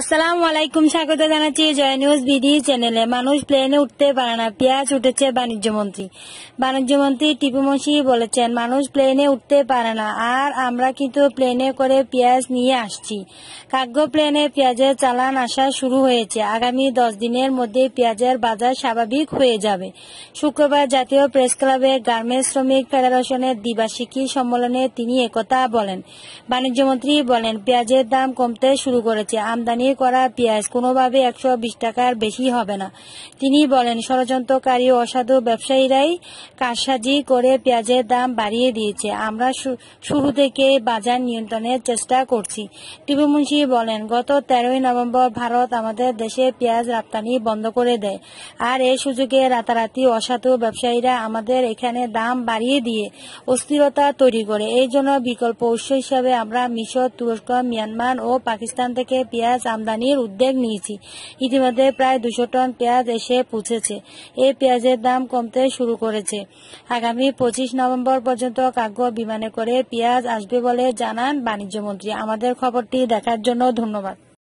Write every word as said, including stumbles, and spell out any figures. আসসালামুয়ালাইকুম, স্বাগত জানাচ্ছি জয় news BD চ্যানেলে। মানুষ প্লেনে উঠতে পারে না, পেঁয়াজ উঠেছে। বাণিজ্যমন্ত্রী বাণিজ্যমন্ত্রী টিপু মুসি বলেছেন, মানুষ প্লেনে উঠতে পারে না, আর আমরা কিন্তু প্লেনে করে পেঁয়াজ নিয়ে আসছি। কার্গো প্লেনে পেঁয়াজের চালান আসা শুরু হয়েছে। আগামী দশ দিনের মধ্যে পেঁয়াজের বাজার স্বাভাবিক হয়ে যাবে। শুক্রবার জাতীয় প্রেস ক্লাবে গার্মেন্টস শ্রমিক ফেডারেশনের দ্বিবার্ষিকী সম্মেলনে তিনি একথা বলেন। বাণিজ্যমন্ত্রী বলেন, পেঁয়াজের দাম কমতে শুরু করেছে। আমদানি করা পেঁয়াজ কোনোভাবে একশো বিশ টাকার বেশি হবে না। তিনি বলেন, ষড়যন্ত্রকারী অসাধু ব্যবসায়ীরাই কারসাজি করে পেঁয়াজের দাম বাড়িয়ে দিয়েছে। আমরা শুরু থেকে বাজার নিয়ন্ত্রণের চেষ্টা করছি। টিপু মুন্সি বলেন, গত তেরোই নভেম্বর ভারত আমাদের দেশে পেঁয়াজ রপ্তানি বন্ধ করে দেয়, আর এই সুযোগে রাতারাতি অসাধু ব্যবসায়ীরা আমাদের এখানে দাম বাড়িয়ে দিয়ে অস্থিরতা তৈরি করে। এই জন্য বিকল্প উৎস হিসাবে আমরা মিশর, তুরস্ক, মিয়ানমার ও পাকিস্তান থেকে পেঁয়াজ আমদানির উদ্যোগ নিয়েছি। ইতিমধ্যে প্রায় দুশো টন পেঁয়াজ এসে পৌঁছেছে। এই পেঁয়াজের দাম কমতে শুরু করেছে। আগামী পঁচিশ নভেম্বর পর্যন্ত কার্গো বিমানে করে পেঁয়াজ আসবে বলে জানান বাণিজ্যমন্ত্রী। আমাদের খবরটি দেখার জন্য ধন্যবাদ।